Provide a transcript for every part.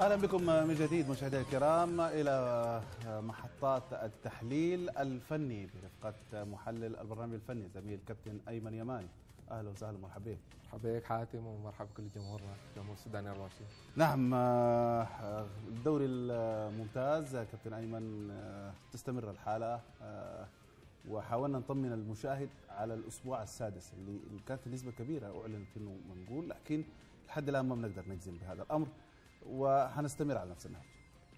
أهلا بكم من جديد مشاهدينا الكرام إلى محطات التحليل الفني برفقة محلل البرنامج الفني زميل كابتن أيمن يماني. أهلا وسهلا ومرحبا بك. مرحبا بك حاتم ومرحبا بكل جمهورنا جمهور السوداني 24. نعم الدوري الممتاز كابتن أيمن تستمر الحالة وحاولنا نطمن المشاهد على الأسبوع السادس اللي كانت نسبة كبيرة أعلنت إنه منقول، لكن لحد الآن ما بنقدر نجزم بهذا الأمر وحنستمر على نفس النهج.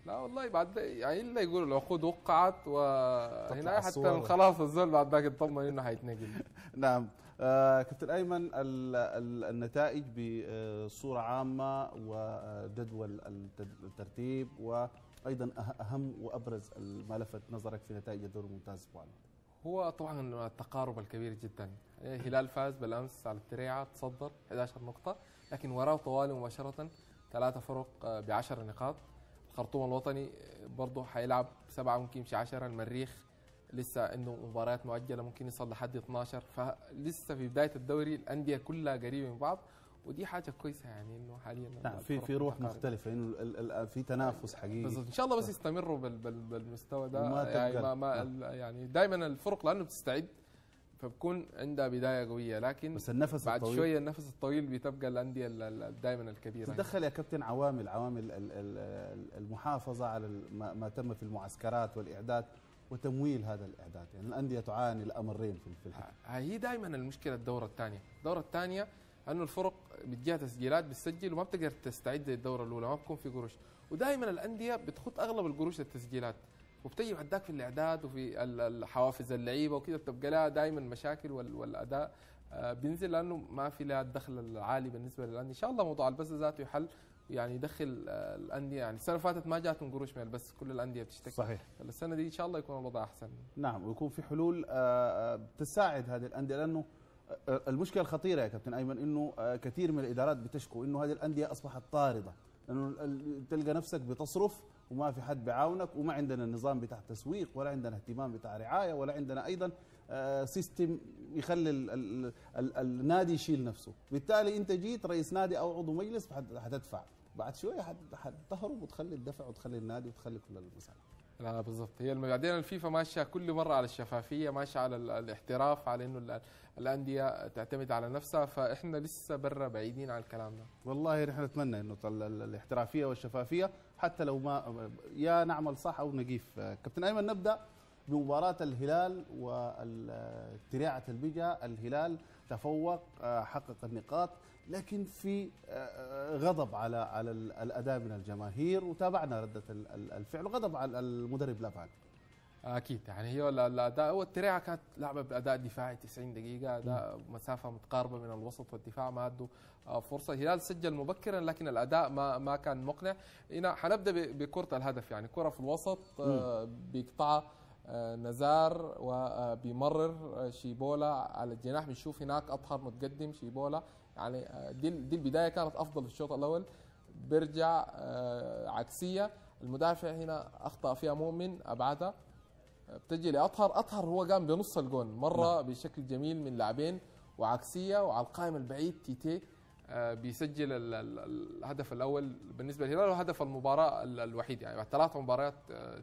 لا والله بعد يعني الا يقولوا العقود وقعت وهنا حتى خلاص الزول بعد ذاك اطمن انه حيتنقل. نعم كابتن ايمن النتائج بصوره عامه وجدول الترتيب وايضا اهم وابرز ما لفت نظرك في نتائج الدوري الممتاز الاسبوعي. هو طبعا التقارب الكبير جدا، الهلال فاز بالامس على التريعة تصدر 11 نقطه، لكن وراه طوال مباشره 3 فرق ب10 نقاط. الخرطوم الوطني برضه هيلعب 7 ممكن يمشي 10، المريخ لسه عنده مباريات مؤجله ممكن يصل لحد 12، فلسه في بدايه الدوري الانديه كلها قريبه من بعض، ودي حاجه كويسه يعني انه حاليا نعم في روح مختلفه انه يعني في تنافس حقيقي بالضبط. ان شاء الله بس يستمروا بالمستوى ده يعني دائما الفرق لانه بتستعد فبكون عندها بدايه قويه، لكن بس النفس بعد الطويل. شويه النفس الطويل بتبقى الانديه دائما الكبيره. تدخل يا كابتن عوامل المحافظه على ما تم في المعسكرات والاعداد وتمويل هذا الاعداد، يعني الانديه تعاني الامرين في الحال. هي دائما المشكله الدوره الثانيه انه الفرق بتجيها تسجيلات بتسجل وما بتقدر تستعد للدوره الاولى، ما بكون في قروش، ودائما الانديه بتخط اغلب القروش للتسجيلات وبتجي بعداك في الاعداد وفي حوافز اللعيبه وكذا، بتبقى لها دائما مشاكل والاداء بينزل لانه ما في لها الدخل العالي بالنسبه للانديه. ان شاء الله موضوع البث ذاته يحل يعني يدخل الانديه، يعني السنه اللي فاتت ما جاتهم قروش من البث، كل الانديه بتشتكي صحيح، السنه دي ان شاء الله يكون الوضع احسن. نعم ويكون في حلول بتساعد هذه الانديه، لانه المشكله الخطيره يا كابتن ايمن انه كثير من الادارات بتشكو انه هذه الانديه اصبحت طارده، لانه تلقى نفسك بتصرف وما في حد بيعاونك، وما عندنا النظام بتاع تسويق ولا عندنا اهتمام بتاع رعايه ولا عندنا ايضا سيستم يخلي النادي يشيل نفسه، بالتالي انت جيت رئيس نادي او عضو مجلس حتدفع، بعد شويه حتهرب وتخلي الدفع وتخلي النادي وتخلي كل المسائل. لا بالضبط، هي بعدين الفيفا ماشيه كل مره على الشفافيه، ماشيه على الاحتراف، على انه الانديه تعتمد على نفسها، فاحنا لسه برا بعيدين عن الكلام ده. والله نحن نتمنى انه الاحترافيه والشفافيه حتى لو ما يا نعمل صح او نجيف. كابتن ايمن نبدا بمباراه الهلال وتريعة البجا، الهلال تفوق حقق النقاط، لكن في غضب على الاداء من الجماهير، وتابعنا رده الفعل وغضب على المدرب لافالي. اكيد يعني هي الاداء، والتريعة كانت لعبه باداء دفاعي 90 دقيقه، اداء مسافه متقاربه من الوسط والدفاع، ما عنده فرصه. الهلال سجل مبكرا لكن الاداء ما كان مقنع. هنا حنبدا بكره الهدف، يعني كره في الوسط بيقطعها نزار وبيمرر شيبولا على الجناح، بنشوف هناك اطهر متقدم شيبولا، يعني دي البدايه كانت افضل في الشوط الاول، بيرجع عكسيه المدافع هنا اخطا فيها مؤمن ابعدها، بتجي لاطهر هو قام بنص الجون مره بشكل جميل من لاعبين وعكسيه، وعلى القائم البعيد تيتي بيسجل الهدف الاول بالنسبه للهلال، وهدف المباراه الوحيد يعني بعد 3 مباريات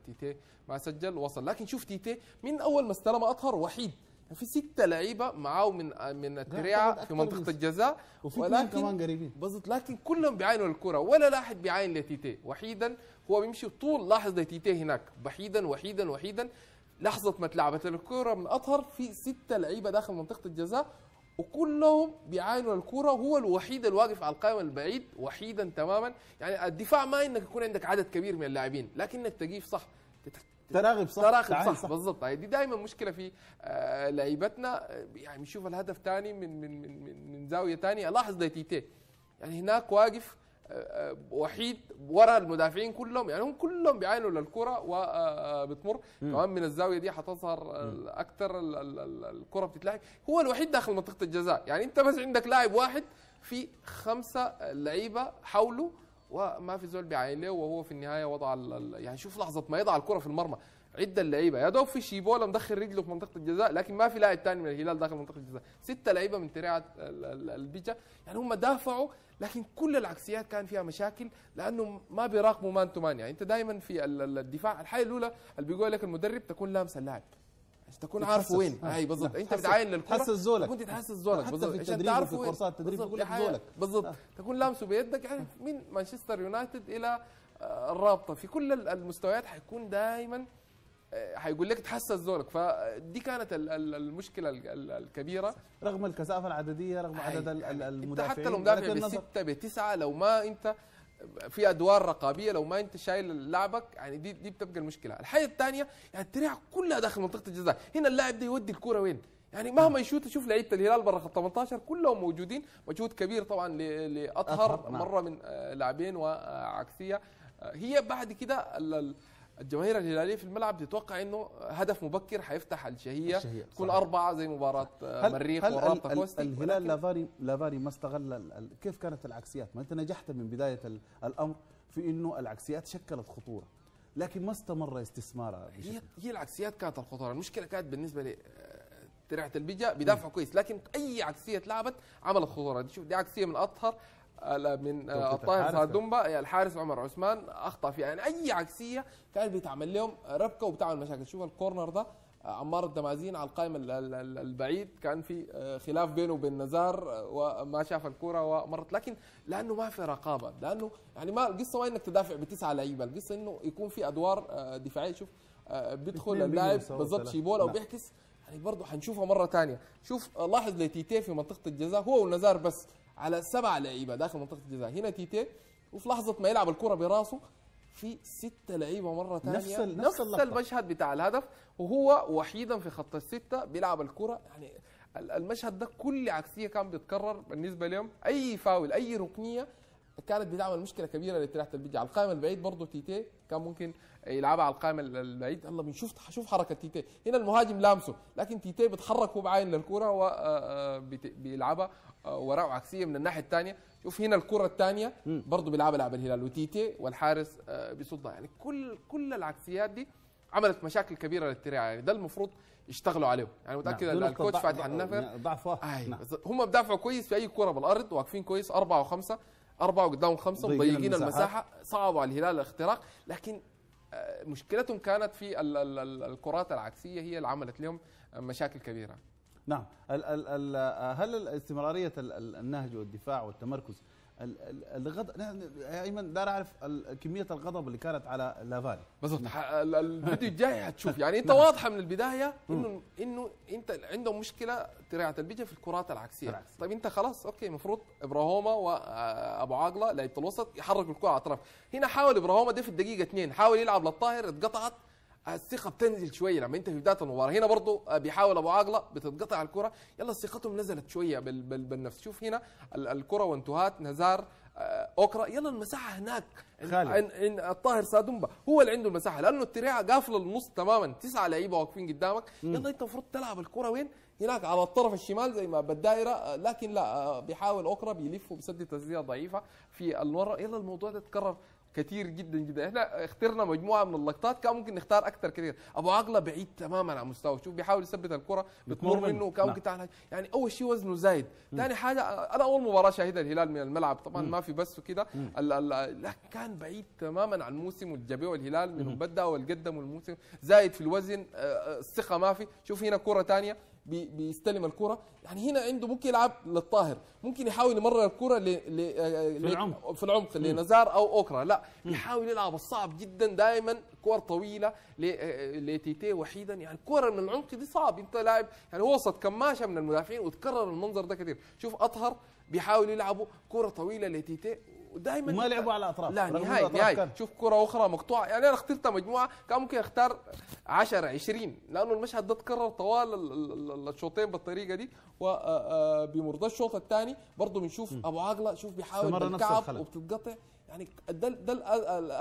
تيتي ما سجل وصل. لكن شوف تيتي من اول ما استلم اطهر وحيد، في 6 لعيبه معاه من التريعة في منطقه الجزاء، ولكن كمان قريبين بالضبط، لكن كلهم بيعاينوا الكره، ولا واحد بيعاين لتيتي وحيدا، هو بيمشي طول لاحظ تيتي هناك وحيدا وحيدا وحيدا. لحظه ما اتلعبت الكره من اطهر في 6 لعيبه داخل منطقه الجزاء وكلهم بيعاينوا الكرة، وهو الوحيد الواقف على القائم البعيد وحيدا تماما. يعني الدفاع ما انك يكون عندك عدد كبير من اللاعبين، لكنك تجيب صح، تراقب صح، بالضبط. دي دائما مشكله في لعيبتنا، يعني نشوف الهدف ثاني من زاويه ثانيه. لاحظ ديتيتي يعني هناك واقف وحيد ورا المدافعين كلهم، يعني هم كلهم بيعاينوا للكره وبتمر كمان من الزاويه دي، حتظهر اكثر الكره بتتلعب، هو الوحيد داخل منطقه الجزاء. يعني انت بس عندك لاعب واحد في 5 لعيبه حوله وما في زول بيعاين له، وهو في النهايه وضع يعني شوف لحظه ما يضع الكره في المرمى، عده لعيبه، يا دوب في شيبولا مدخل رجله في منطقه الجزاء، لكن ما في لاعب ثاني من الهلال داخل منطقه الجزاء، 6 لعيبه من تريعه البجا، يعني هم دافعوا لكن كل العكسيات كان فيها مشاكل لانه ما بيراقبوا مان تو مان. يعني انت دايما في الدفاع الحاله الاولى اللي بيقول لك المدرب تكون لامس اللاعب، تكون عارف وين. اي بالضبط، انت بتعاين للكره تحسس زولك، كنت تحسس زولك بالضبط عشان تعرف وين كورسات التدريب يقول لك زولك بالضبط، تكون لامسه بيدك. يعني من مانشستر يونايتد الى الرابطه في كل المستويات حيكون دائما حيقول لك تحسس زورك، فدي كانت المشكله الكبيره رغم الكثافه العدديه رغم عدد المدافعين. حتى لو مدافع ب6 ب9 لو ما انت في ادوار رقابيه، لو ما انت شايل لعبك، يعني دي بتبقى المشكله. الحاجه الثانيه يعني التريعه كلها داخل منطقه الجزاء، هنا اللاعب ده يودي الكوره وين؟ يعني مهما يشوت تشوف لعيبه الهلال برا خط 18 كلهم موجودين، مجهود كبير طبعا لاطهر مره من لاعبين وعكسيه. هي بعد كده الجماهير الهلاليه في الملعب تتوقع انه هدف مبكر حيفتح الشهيه، تكون 4 زي مباراه المريخ والرابطه كوستي. الهلال لافالي ما استغل، كيف كانت العكسيات؟ ما انت نجحت من بدايه الامر في انه العكسيات شكلت خطوره، لكن ما استمر استثمارها. هي العكسيات كانت الخطوره، المشكله كانت بالنسبه لي تريعه البجا بيدافعوا كويس، لكن اي عكسيه اتلعبت عملت خطوره. شوف دي عكسيه من اطهر من الطاهر صادومبا، الحارس عمر عثمان اخطا فيها. يعني اي عكسيه كان بيتعمل لهم ربكه وبتعمل مشاكل. شوف الكورنر ده عمار الدمازين على القائم البعيد، كان في خلاف بينه وبين نزار وما شاف الكوره ومرت، لكن لانه ما في رقابه، لانه يعني ما القصه ما انك تدافع ب9 لعيبه، القصه انه يكون في ادوار دفاعيه. شوف بيدخل اللاعب بالضبط شيبول او بيحكس، يعني برضه حنشوفها مره ثانيه. شوف لاحظ لتيتيه في منطقه الجزاء هو والنزار بس على 7 لعيبه داخل منطقه الجزاء، هنا تيتيه وفي لحظه ما يلعب الكره براسه في 6 لعيبه مره ثانيه، نفس المشهد بتاع الهدف، وهو وحيدا في خط ال6 بيلعب الكره. يعني المشهد ده كل عكسيه كان بيتكرر بالنسبه لهم، اي فاول اي ركنيه كانت بتعمل مشكله كبيره لتريعه البجا. على القائم البعيد برضه تيتيه كان ممكن يلعبها على القائم البعيد، يلا شوف حركه تيتيه، هنا المهاجم لامسه لكن تيتيه بيتحرك وهو بعاين للكره وبيلعبها وراه. عكسيه من الناحيه الثانيه، شوف هنا الكره الثانيه برضه بيلعبها لاعب الهلال وتيتيه والحارس بيصدها. يعني كل العكسيات دي عملت مشاكل كبيره للتريعه، يعني ده المفروض يشتغلوا عليه. يعني متاكد ان الكوتش فادي حنفر ضعف واحد، هم بدافعوا كويس في اي كره بالارض، واقفين كويس 4 و5 4 وقدامهم 5 مضيقين المساحه، صعبوا على الهلال الاختراق، لكن مشكلتهم كانت في الكرات العكسيه هي اللي عملت لهم مشاكل كبيره. نعم، هل استمراريه النهج والدفاع والتمركز الغضب، يا ايمن داير اعرف كميه الغضب اللي كانت على لافالي بالضبط. الفيديو الجاي هتشوف، يعني انت واضحه من البدايه انه انت عندهم مشكله تريعه البجا في الكرات العكسيه. طيب انت خلاص اوكي، المفروض ابراهوما وابو عاقله لعيبه الوسط يحركوا الكره على الاطراف، هنا حاول ابراهوما ده في الدقيقه 2 حاول يلعب للطاهر، اتقطعت، الثقه بتنزل شويه لما انت في بدايه المباراه. هنا برضه بيحاول ابو عاقله بتتقطع الكره، يلا ثقتهم نزلت شويه بالنفس. شوف هنا الكره وانتهات نزار اوكرا، يلا المساحه هناك ان الطاهر سادومبا هو اللي عنده المساحه، لانه التريعه قافله النص تماما، 9 لعيبه واقفين قدامك، يلا انت المفروض تلعب الكره وين؟ هناك على الطرف الشمال زي ما بالدائره، لكن لا بيحاول اوكرا بيلف وبيسدد تسديده ضعيفه في المره. يلا الموضوع ده اتكرر كثير جدا جدا. احنا اخترنا مجموعه من اللقطات، كان ممكن نختار اكثر كثير. ابو عقله بعيد تماما عن مستواه، شوف بيحاول يثبت الكره بتمر منه، كان ممكن تعمل، يعني اول شيء وزنه زايد، ثاني حاجه انا اول مباراه شاهدها الهلال من الملعب طبعا ما في بس وكده، لا كان بعيد تماما عن موسم الجبيه والهلال من بدا والقدم والموسم، زايد في الوزن، الثقه ما في. شوف هنا كره ثانيه بيستلم الكره، يعني هنا عنده ممكن يلعب للطاهر، ممكن يحاول يمرر الكره في العمق لنزار او اوكرا، لا يحاول يلعب الصعب جدا دائما، كور طويله لتيتيه وحيدا. يعني الكره من العمق دي صعب، انت لاعب يعني وسط كماشه من المدافعين، وتكرر المنظر ده كثير. شوف اطهر بيحاول يلعبوا كره طويله لتيتيه ودائما ما لعبوا على اطراف، لا نهائي. شوف كره اخرى مقطوعه، يعني انا اخترت مجموعه كان ممكن اختار 10 20، لانه المشهد ده اتكرر طوال الشوطين بالطريقه دي، وبمرضى الشوط الثاني برضه بنشوف ابو عاقله شوف بيحاول يلعب وبتتقطع، يعني ده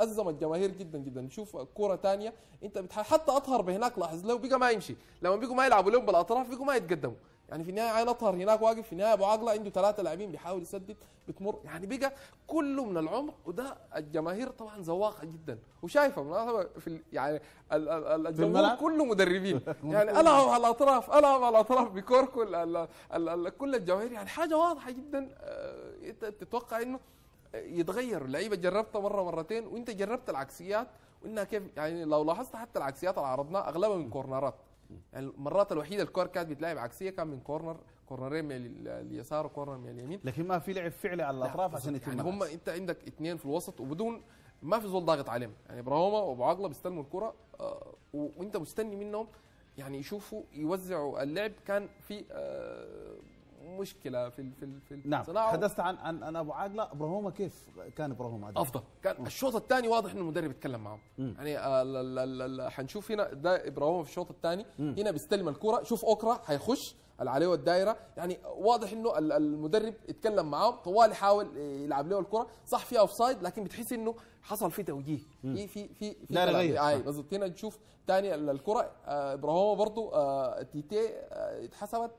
ازم الجماهير جدا جدا. نشوف كوره ثانيه انت حتى اطهر بهناك لاحظ له بيجا ما يمشي، لما بيجوا ما يلعبوا لهم بالاطراف بيجوا ما يتقدموا، يعني في النهايه عين اطهر هناك واقف، في النهايه ابو عقله عنده ثلاثه لاعبين بيحاول يسدد بتمر، يعني بقى كله من العمق، وده الجماهير طبعا زواقه جدا وشايفه في يعني الجمهور كله مدربين يعني ألعب على الاطراف، ألعب على الاطراف بكوركل كل الجماهير، يعني حاجه واضحه جدا انت تتوقع انه يتغير. اللعيبه جربتها مره مرتين، وانت جربت العكسيات وانها كيف، يعني لو لاحظت حتى العكسيات اللي عرضناها اغلبها من كورنرات، يعني المرات الوحيده الكور كانت بتلعب عكسيه كان من كورنر، كورنرين من اليسار وكورنر من اليمين، لكن ما في لعب فعلي على الاطراف عشان يتم يعني هم انت عندك اثنين في الوسط وبدون ما في زول ضاغط عليهم، يعني ابراهيمه وابو عقله بيستلموا الكره وانت مستني منهم يعني يشوفوا يوزعوا اللعب. كان في مشكله في نعم تحدثت عن ابو عقله. ابراهيم كيف كان؟ ابراهيم افضل كان الشوط الثاني واضح انه المدرب يتكلم معهم، يعني حنشوف هنا ده ابراهيم في الشوط الثاني هنا بيستلم الكره، شوف اوكرا حيخش العليه والدائره، يعني واضح انه المدرب يتكلم معاهم طوال يحاول يلعب له الكره، صح فيها اوفسايد لكن بتحس انه حصل في توجيه في في في اي بالضبط. هنا نشوف ثاني الكره ابراهيم برضه تيتي اتحسبت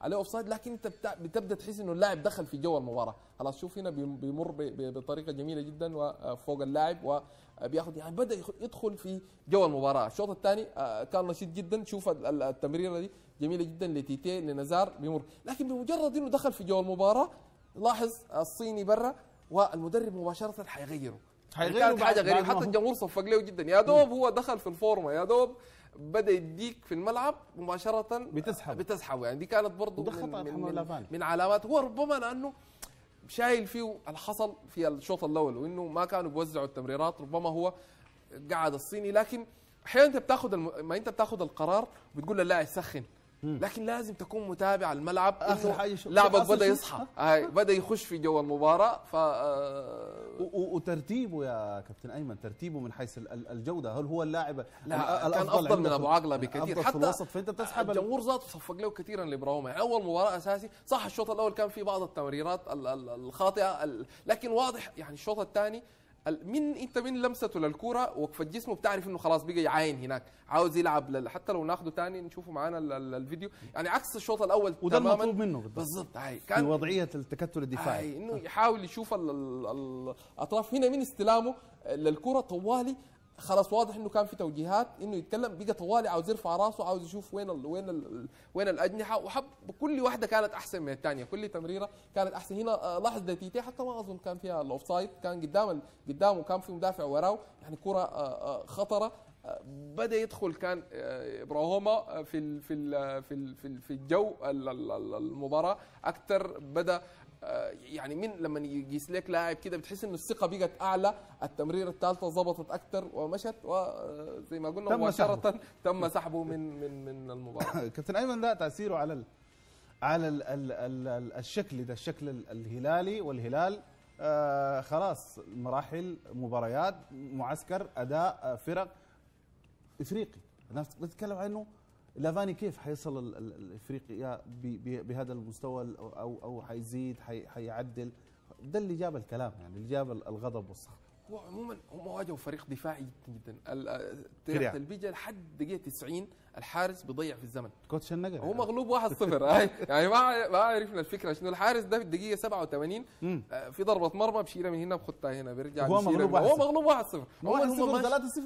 عليه اوفسايد، لكن انت بتبدا تحس انه اللاعب دخل في جو المباراه خلاص. شوف هنا بيمر بطريقه جميله جدا وفوق اللاعب وبياخذ، يعني بدا يدخل في جو المباراه. الشوط الثاني كان نشيط جدا، شوف التمريره دي جميله جدا لتيتي لنزار بيمر، لكن بمجرد انه دخل في جو المباراه لاحظ الصيني برا والمدرب مباشره حيغيره حاجه غريبه، حتى الجمهور صفق له جدا، يا دوب هو دخل في الفورمه يا دوب بدا يديك في الملعب مباشره بتسحب يعني دي كانت برضه من علامات، هو ربما لانه شايل فيه اللي حصل في الشوط الاول وانه ما كانوا بيوزعوا التمريرات، ربما هو قعد الصيني. لكن احيانا انت بتاخذ ما انت بتاخذ القرار وبتقول للاعب سخن، لكن لازم تكون متابع الملعب انه لاعبك بدا يصحى بدا يخش في جو المباراه. ف وترتيبه يا كابتن ايمن، ترتيبه من حيث الجوده، هل هو اللاعب كان افضل من ابو عقله بكثير؟ حتى فانت بتسحب الجمهور ذاته صفق له كثيرا لابراهيم، يعني اول مباراه اساسي صح الشوط الاول كان في بعض التمريرات الخاطئه، لكن واضح يعني الشوط الثاني من لمسته للكرة وقفة جسمه بتعرف انه خلاص بقى يعاين هناك عاوز يلعب، حتى لو ناخده تاني نشوفه معانا الفيديو، يعني عكس الشوط الاول وده تماما المطلوب منه بالضبط في وضعية التكتل الدفاعي، انه يحاول يشوف الاطراف. هنا من استلامه للكرة طوالي خلاص واضح انه كان في توجيهات انه يتكلم، بقى طوالي عاوز يرفع راسه، عاوز يشوف وين الاجنحه، وحب كل واحده كانت احسن من الثانيه، كل تمريره كانت احسن. هنا لاحظ دتيتي حتى ما اظن كان فيها الاوفسايد، كان قدامه كان في مدافع وراه، يعني كره خطره. بدا يدخل كان ابراهيم في ال في ال في ال في, ال في الجو المباراه اكثر، بدا يعني من لما يجيس لك لاعب كده بتحس انه الثقه بقت اعلى، التمريره الثالثه ظبطت اكثر ومشت، وزي ما قلنا مباشره تم سحبه من من من المباراه. كابتن ايمن لا تاثيره على ال الشكل ده، الشكل الهلالي والهلال خلاص مراحل، مباريات، معسكر، اداء، فرق افريقي، الناس بتتكلم عنه. لافاني كيف حيصل الافريقيا بهذا المستوى او حيزيد حيعدل؟ ده اللي جاب الكلام، يعني اللي جاب الغضب والصخب. هو عموما هم واجهوا فريق دفاعي جدا جدا، تريعة البجا لحد دقيقه 90 الحارس بيضيع في الزمن، كوتش النقر هو مغلوب 1-0 يعني ما عرفنا الفكره شنو. الحارس ده في الدقيقه 87 في ضربه مرمى بشيله من هنا بخطها هنا بيرجع هو مغلوب 1-0 3-0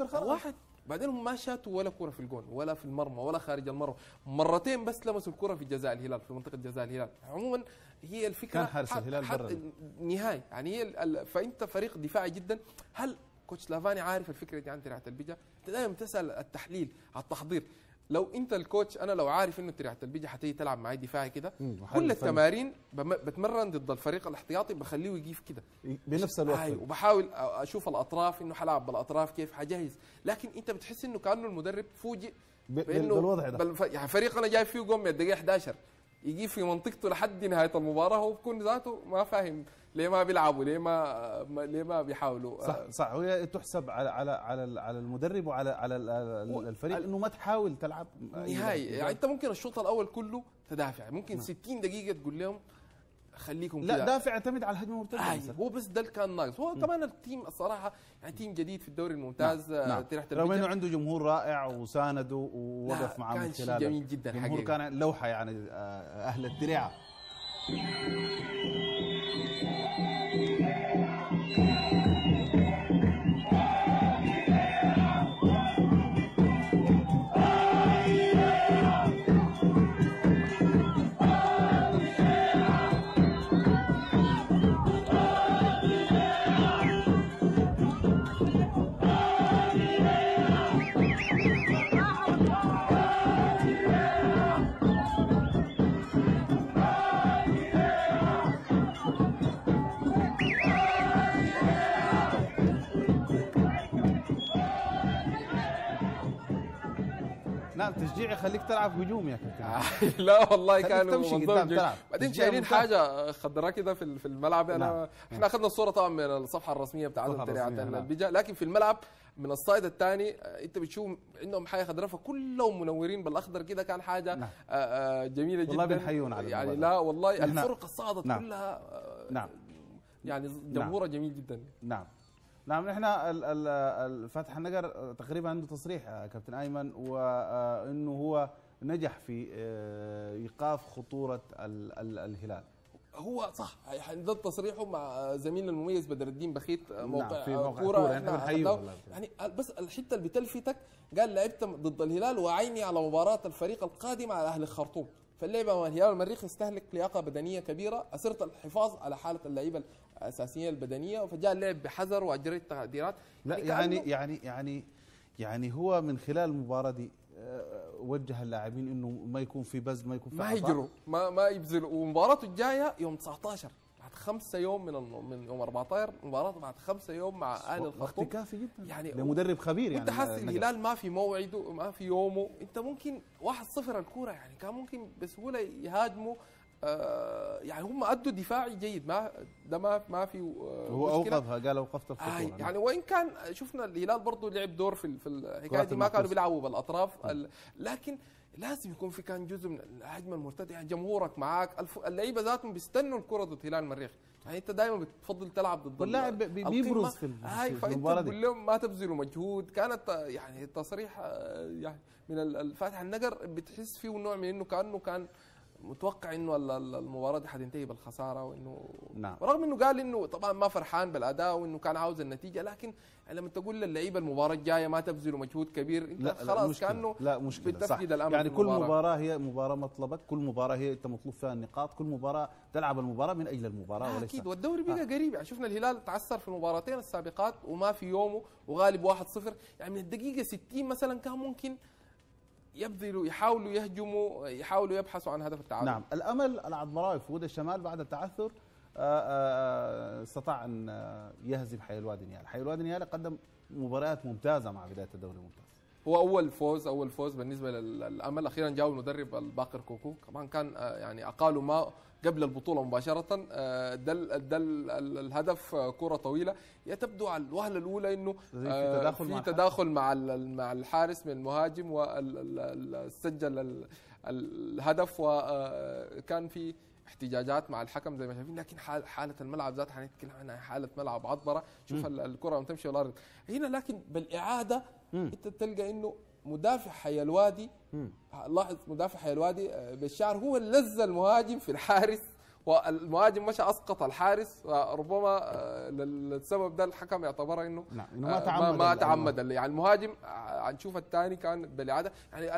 خلاص، واحد بعدين هم ما شاتوا ولا كرة في الجون ولا في المرمى ولا خارج المرمى، مرتين بس لمسوا الكرة في جزاء الهلال، في منطقة جزاء الهلال. عموما هي الفكرة كان حارس الهلال برا نهائي، يعني هي فأنت فريق دفاعي جدا. هل كوتش لافاني عارف الفكرة دي عن تريعة البجا؟ أنت دائما تسأل التحليل على التحضير، لو أنت الكوتش أنا لو عارف إنه تريعة البجا حتيجي تلعب معي دفاعي كده، كل التمارين بتمرن ضد الفريق الاحتياطي بخليه يجيف كده بنفس الوقت، وبحاول أشوف الأطراف إنه حلعب بالأطراف كيف حجهز، لكن أنت بتحس إنه كأنه المدرب فوجئ بإنه بالوضع ده، يعني فريق أنا جايب فيه جول من الدقيقة 11 يجي في منطقته لحد نهاية المباراة، هو بكون ذاته ما فاهم ليه ما بيلعبوا، ليه ما بيحاولوا. صح وهي تحسب على المدرب وعلى الفريق انه ما تحاول تلعب نهائي. يعني انت ممكن الشوط الاول كله تدافع، ممكن 60 دقيقة تقول لهم خليكم كده. لا دافع اعتمد على الهجمه المرتده. هو بس ده كان ناقص. هو كمان التيم الصراحه يعني تيم جديد في الدوري الممتاز. تريعة البجا رغم انه عنده جمهور رائع وسانده ووقف معه من خلاله. جميل جدا الجمهور كان لوحه يعني اهل التريعه. تشجيع يخليك تلعب هجوم يا كابتن. لا والله كانوا منظر بعدين شايلين حاجه خضراء كده في الملعب. انا احنا اخذنا الصوره طبعا من الصفحه الرسميه بتاعه تريعة البجا، لكن في الملعب من الصيد الثاني انت بتشوف انهم حاجه خضراء فكلهم منورين بالاخضر كده. كان حاجه جميله جدا والله. بنحيون على يعني لا والله الفرق الصعدت كلها يعني جمهورها جميل جدا. نعم نحن الفاتح النقر تقريبا عنده تصريح كابتن أيمن وأنه هو نجح في إيقاف خطورة الهلال. هو صح ده تصريحه مع زميلنا المميز بدر الدين بخيت موقع أكورة. يعني بس الحتة اللي بتلفتك قال لعبت ضد الهلال وعيني على مباراة الفريق القادم على أهل الخرطوم، فاللعبة مع الهلال والمريخ يستهلك لياقة بدنية كبيرة، أسرت الحفاظ على حالة اللعيبة الأساسية البدنية وفجاء اللعب بحذر وأجريت تعديلات. لا يعني يعني يعني يعني هو من خلال المباراة دي وجه اللاعبين انه ما يكون في بذل، ما يكون في ما يجروا ما يبذلوا. ومباراته الجاية يوم 19 بعد 5 يوم من يوم 14 مباراته بعد 5 يوم مع اهل الخرطوم. كافي جدا يعني لمدرب خبير. يعني انت حاسس الهلال ما في موعده ما في يومه. انت ممكن 1-0 الكوره يعني كان ممكن بسهوله يهاجموا. يعني هم ادوا دفاعي جيد ما ده ما في هو اوقفها. قال اوقفت الخطوره يعني وان كان شفنا الهلال برضه لعب دور في الحكايه دي. ما كانوا بيلعبوا بالاطراف لكن لازم يكون في كان جزء من الهجمه المرتده. يعني جمهورك معاك اللعيبه ذاتهم بيستنوا الكره ضد هلال المريخ. يعني انت دائما بتفضل تلعب ضد اللاعب بيبرز في المباراه دي. فانت ما تبذلوا مجهود. كانت يعني تصريح يعني من الفاتح النقر بتحس فيه نوع من انه كانه كان متوقع انه المباراه دي حتنتهي بالخساره وانه رغم انه قال انه طبعا ما فرحان بالاداء وانه كان عاوز النتيجه، لكن لما تقول للعيبه المباراه الجايه ما تبذلوا مجهود كبير انت خلاص كانه بتفقد الامل. يعني كل مباراه هي مباراه مطلبك، كل مباراه هي انت مطلوب فيها النقاط، كل مباراه تلعب المباراه من اجل المباراه وليس اكيد. والدوري بقى قريب. يعني شفنا الهلال تعثر في المباراتين السابقات وما في يومه وغالب 1-0. يعني من الدقيقه 60 مثلا كان ممكن يبذلوا يحاولوا يهجموا يحاولوا يبحثوا عن هدف التعادل. الامل العطبراوي في وجود الشمال بعد التعثر استطاع ان يهزم حي الوادي نيالي. حي الوادي نيالي قدم مباريات ممتازه مع بدايه الدوري الممتاز. هو اول فوز بالنسبه للامل. اخيرا جاءوا المدرب الباقر كوكو كمان كان يعني اقالوا ما قبل البطوله مباشره. دل الهدف كره طويله تبدو على الوهله الاولى انه في تداخل مع الحارس من المهاجم وسجل الهدف وكان في احتجاجات مع الحكم زي ما شايفين. لكن حاله الملعب ذاتها هنتكلم عنها. حاله ملعب عطبرة شوف الكره ما تمشي والارض هنا. لكن بالاعاده انت تلقى انه مدافع حي الوادي لاحظ مدافع حي الوادي بالشعر هو اللي لز المهاجم في الحارس والمهاجم مشى اسقط الحارس. ربما للسبب ده الحكم يعتبرها انه ما تعمد يعني المهاجم. هنشوف الثاني كان بالعاده يعني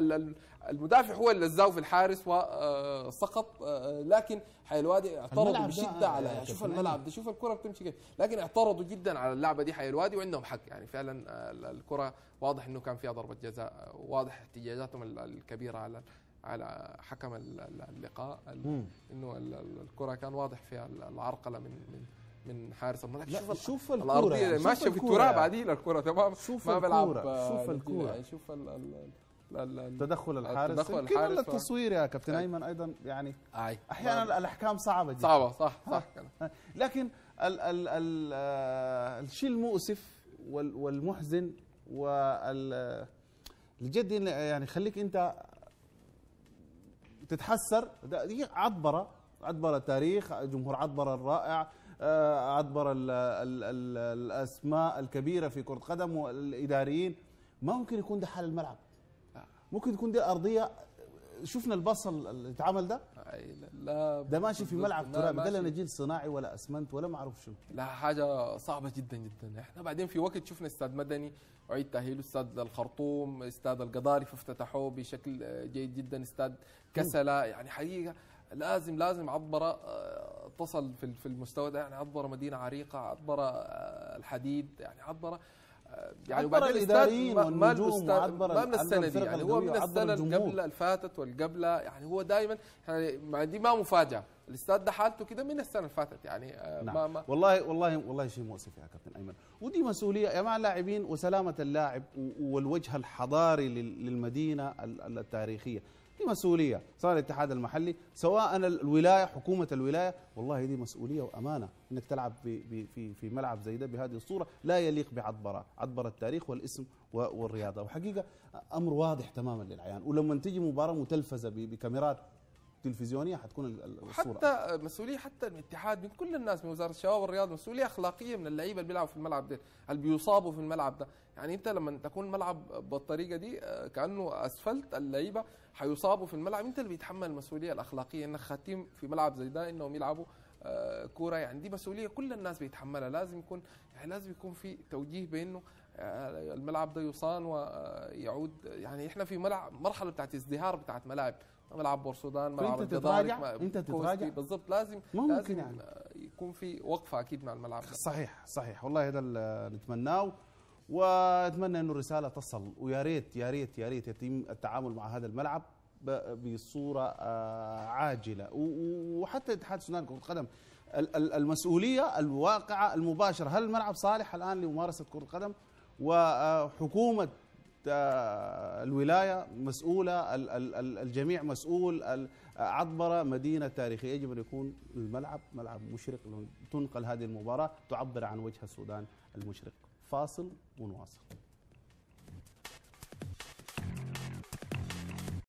المدافع هو اللي لزاه في الحارس وسقط. لكن حي الوادي اعترضوا بشده على شوف الملعب ده شوف الكره بتمشي كيف. لكن اعترضوا جدا على اللعبه دي حي الوادي وعندهم حق. يعني فعلا الكره واضح انه كان فيها ضربه جزاء. واضح احتجاجاتهم الكبيره على حكم اللقاء انه الكره كان واضح فيها العرقله من حارس الملعب. شوف الارضيه ماشيه في التراب عديل الكره تمام. شوف ما بلعب شوف الكره شوف تدخل الحارس. تدخل التصوير يا كابتن ايمن ايضا يعني احيانا الاحكام صعبه جدا. صعبه صح. لكن الشيء المؤسف والمحزن والجد يعني خليك انت تتحسر. هي عطبرة عطبرة تاريخ، جمهور عطبرة الرائع، عطبرة الأسماء الكبيرة في كرة قدم والإداريين. ما ممكن يكون ده حال الملعب، ممكن تكون دي أرضية. شفنا البصل اللي اتعمل ده، لا ده ماشي في ملعب تراب، ده لا نجيل صناعي ولا اسمنت ولا معروف شو، لا حاجه صعبه جدا جدا. احنا بعدين في وقت شفنا استاد مدني اعيد تاهيله، استاد الخرطوم، استاد القضارف افتتحوه بشكل جيد جدا، استاد كسلا. يعني حقيقه لازم عطبرة تصل في المستوى ده. يعني عطبرة مدينه عريقه، عطبرة الحديد، يعني عطبرة وبعدين الاداريين والنجوم، ما من السنه دي، يعني هو من السنه اللي قبلها الفاتت والقبله، يعني هو دائما دي ما مفاجاه، الاستاد ده حالته كده من السنه اللي فاتت. يعني نعم. ما والله شيء مؤسف يا كابتن ايمن، ودي مسؤوليه يا مع اللاعبين وسلامه اللاعب والوجه الحضاري للمدينه التاريخيه. دي مسؤوليه سواء الاتحاد المحلي سواء الولايه، حكومه الولايه. والله دي مسؤوليه وامانه انك تلعب في ملعب زي ده بهذه الصوره، لا يليق بعطبرة، عطبرة التاريخ والاسم والرياضه. وحقيقه امر واضح تماما للعيان، ولما تجي مباراه متلفزه بكاميرات تلفزيونيه حتكون الصوره. حتى مسؤوليه حتى من الاتحاد، من كل الناس، من وزاره الشباب والرياضه، مسؤوليه اخلاقيه من اللعيبه اللي بيلعبوا في الملعب ده، اللي بيصابوا في الملعب ده. يعني انت لما تكون ملعب بالطريقه دي كانه اسفلت، اللعيبه حيصابوا في الملعب، انت اللي بيتحمل المسؤوليه الاخلاقيه انك خاتم في ملعب زي ده انهم يلعبوا كوره. يعني دي مسؤوليه كل الناس بيتحملها. لازم يكون في توجيه بانه الملعب ده يصان ويعود. يعني احنا في مرحله بتاعت ازدهار، بتاعت ملعب بورسودان، ملعب القضارف، انت تتراجع بالضبط. لازم يعني يكون في وقفه اكيد مع الملعب. صحيح والله هذا اللي نتمناه، واتمنى انه الرساله تصل، ويا ريت يا ريت يا ريت يتم التعامل مع هذا الملعب بصوره عاجله. وحتى اتحاد السودان كرة القدم المسؤوليه الواقعه المباشره، هل الملعب صالح الان لممارسه كرة القدم؟ وحكومه الولايه مسؤوله، الجميع مسؤول. عطبرة مدينه تاريخيه، يجب ان يكون ملعب مشرق تنقل هذه المباراه، تعبر عن وجه السودان المشرق. فاصل ونواصل.